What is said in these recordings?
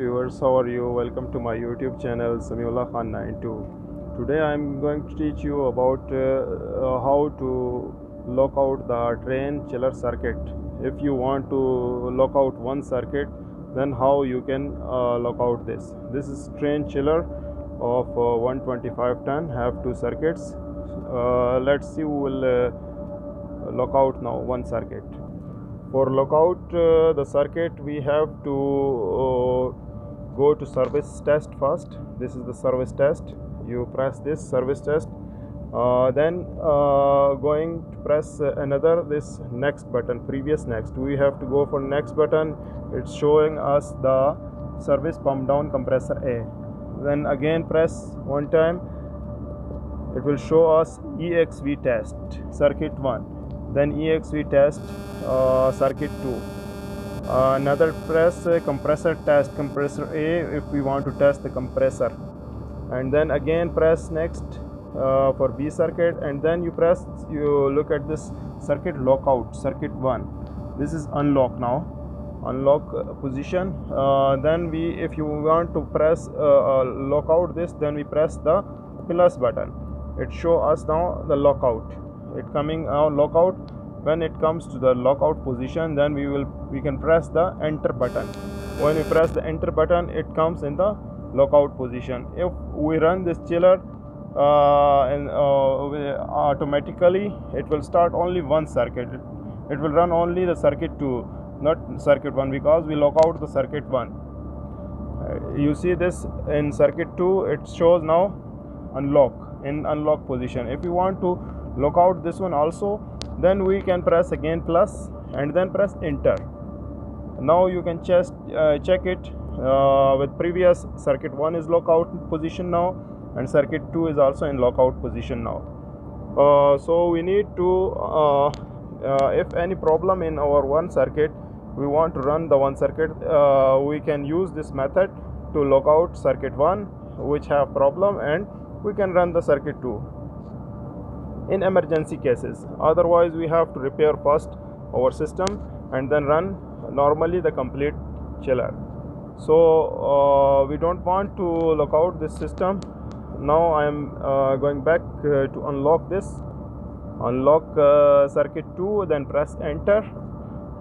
Viewers, how are you? Welcome to my YouTube channel Samiullah Khan92. Today I am going to teach you about how to lock out the Trane chiller circuit. If you want to lock out one circuit, then how you can lock out this. This is Trane chiller of 125 ton, have two circuits. Let's see, we will lock out now one circuit. For lockout the circuit, we have to go to service test first. This is the service test. You press this service test, then going to press another this next button, previous next. We have to go for next button. It's showing us the service pump down compressor A. Then again press one time. It will show us EXV test circuit 1. Then EXV test circuit 2. Another press compressor test, compressor A, if we want to test the compressor. And then again press next for B circuit, and then you look at this circuit lockout, circuit 1. This is unlock now, unlock position. Then if you want to press lockout this, then we press the plus button. It shows us now the lockout. It coming out lockout. When it comes to the lockout position, then we can press the enter button. When we press the enter button, it comes in the lockout position. If we run this chiller automatically, it will start only one circuit. It will run only the circuit 2, not circuit 1, because we lock out the circuit 1. You see this in circuit 2, it shows now unlock, in unlock position. If you want to lock out this one also, then we can press again plus and then press enter. Now you can just check it with previous. Circuit 1 is lockout position now, and circuit 2 is also in lockout position now. So we need to if any problem in our one circuit, we want to run the one circuit, we can use this method to lock out circuit 1 which have problem, and we can run the circuit 2 in emergency cases. Otherwise we have to repair first our system and then run normally the complete chiller. So we don't want to lock out this system. Now I am going back to unlock this, unlock circuit 2, then press enter,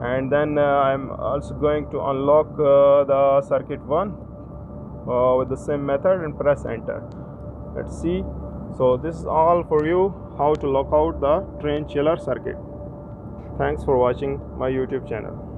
and then I am also going to unlock the circuit 1 with the same method and press enter. Let's see. So this is all for you, how to lock out the Trane chiller circuit. Thanks for watching my YouTube channel.